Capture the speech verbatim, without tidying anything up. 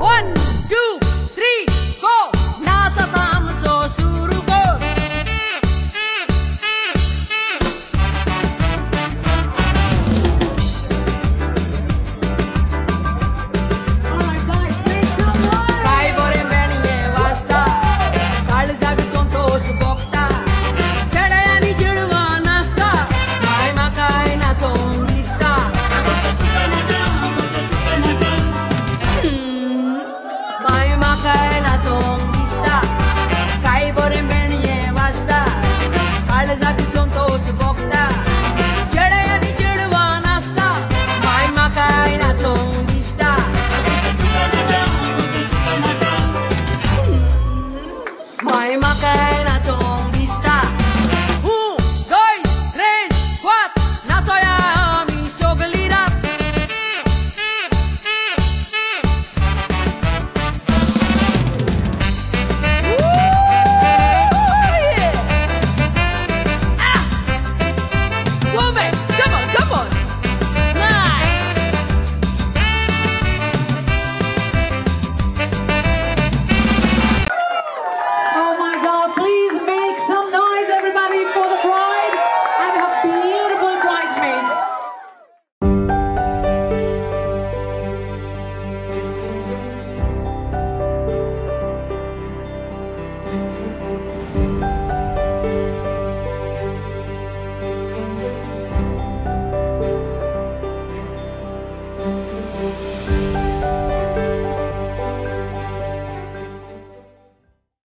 One, two.